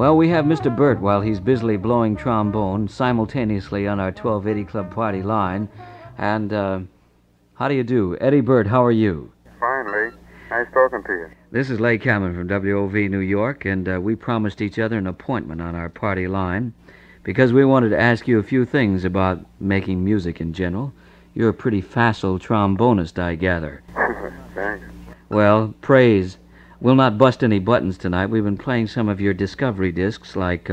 Well, we have Mr. Bert while he's busily blowing trombone simultaneously on our 1280 Club party line. And how do you do? Eddie Bert, how are you? Fine, Lee. Nice talking to you. This is Leigh Cameron from WOV New York, and we promised each other an appointment on our party line because we wanted to ask you a few things about making music in general. You're a pretty facile trombonist, I gather. Thanks. Well, praise. We'll not bust any buttons tonight. We've been playing some of your Discovery discs like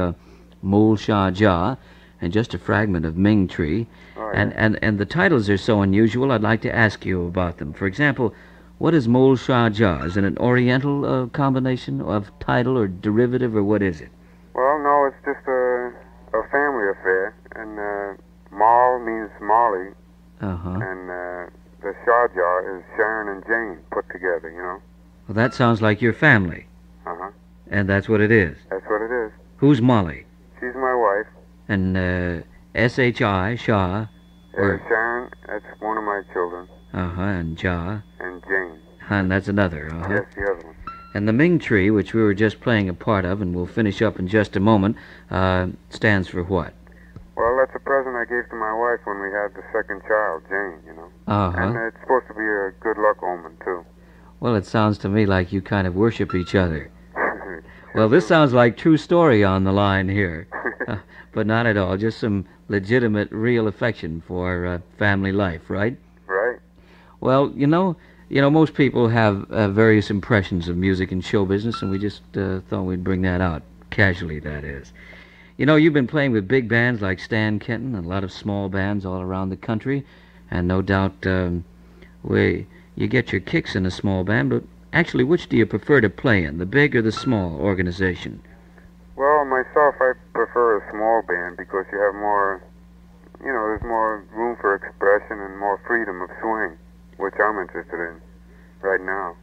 Malshaja and just a fragment of Ming Tree. Oh, yeah. And the titles are so unusual, I'd like to ask you about them. For example, what is Malshaja? Is it an oriental combination of title or derivative, or what is it? Well, no, it's just a family affair. And Mal means Molly. Uh-huh. And the Shaja is Sharon and Jane put together, you know. Well, that sounds like your family. Uh-huh. And that's what it is? That's what it is. Who's Molly? She's my wife. And S-H-I, Shah? Sharon, that's one of my children. Uh-huh, and Ja? And Jane. And that's another, uh-huh. Yes, the other one. And the Ming Tree, which we were just playing a part of, and we'll finish up in just a moment, stands for what? Well, that's a present I gave to my wife when we had the second child, Jane, you know. Uh-huh. And it's supposed to be a good luck omen, too. Well, it sounds to me like you kind of worship each other. Well, this sounds like true story on the line here. But not at all, just some legitimate, real affection for family life, right? Right. Well, you know, most people have various impressions of music and show business, and we just thought we'd bring that out, casually, that is. You know, you've been playing with big bands like Stan Kenton and a lot of small bands all around the country, and no doubt you get your kicks in a small band, but actually, which do you prefer to play in, the big or the small organization? Well, myself, I prefer a small band because you have more, you know, there's more room for expression and more freedom of swing, which I'm interested in right now.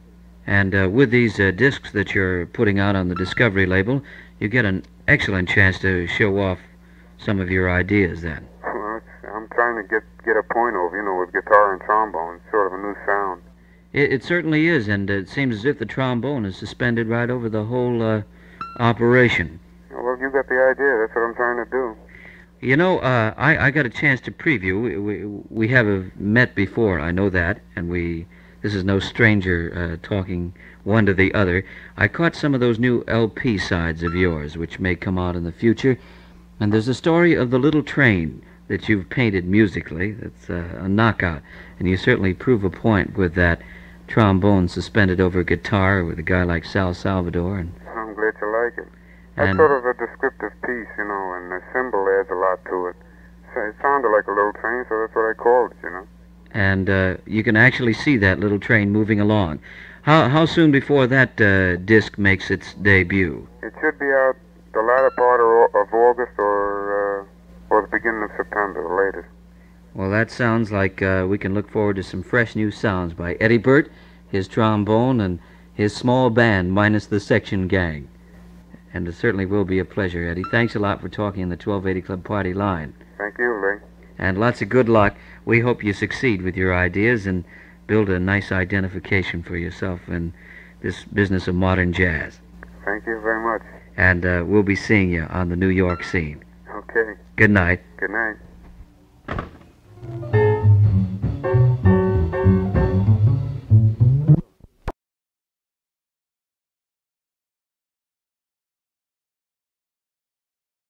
And with these discs that you're putting out on the Discovery label, you get an excellent chance to show off some of your ideas then. Well, I'm trying to get a point over, you know, with guitar and trombone. It's sort of a new sound. It certainly is, and it seems as if the trombone is suspended right over the whole operation. Well, you got the idea. That's what I'm trying to do. You know, I got a chance to preview. We have met before, I know that, and we... This is no stranger talking one to the other. I caught some of those new LP sides of yours, which may come out in the future. And there's a story of the little train that you've painted musically. That's a knockout. And you certainly prove a point with that trombone suspended over guitar with a guy like Sal Salvador. And I'm glad you like it. That's sort of a descriptive piece, you know, and the cymbal adds a lot to it. So it sounded like a little train, so that's what I called it, you know. And you can actually see that little train moving along. How soon before that disc makes its debut? It should be out the latter part of August or the beginning of September, the latest. Well, that sounds like we can look forward to some fresh new sounds by Eddie Bert, his trombone, and his small band, Minus the Section Gang. And it certainly will be a pleasure, Eddie. Thanks a lot for talking in the 1280 Club Party line. Thank you, Lee. And lots of good luck. We hope you succeed with your ideas and build a nice identification for yourself in this business of modern jazz. Thank you very much. And we'll be seeing you on the New York scene. Okay. Good night. Good night.